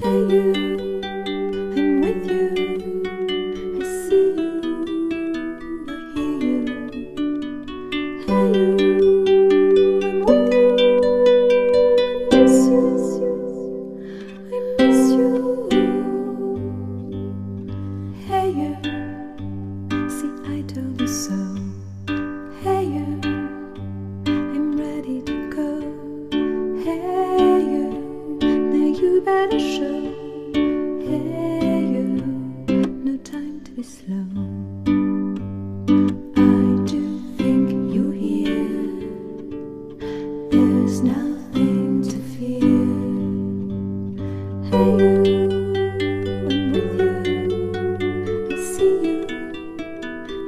Hey you, I'm with you. I see you, I hear you. Hey you, I'm with you. I miss you, I miss you. Hey you, see I told you so. Hey you, I'm ready to go. Hey. You better show. Hey you, no time to be slow. I do think you're here. There's nothing to fear. Hey you, I'm with you. I see you,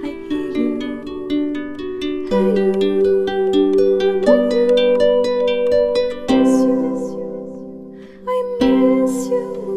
I hear you. Hey you, I miss you.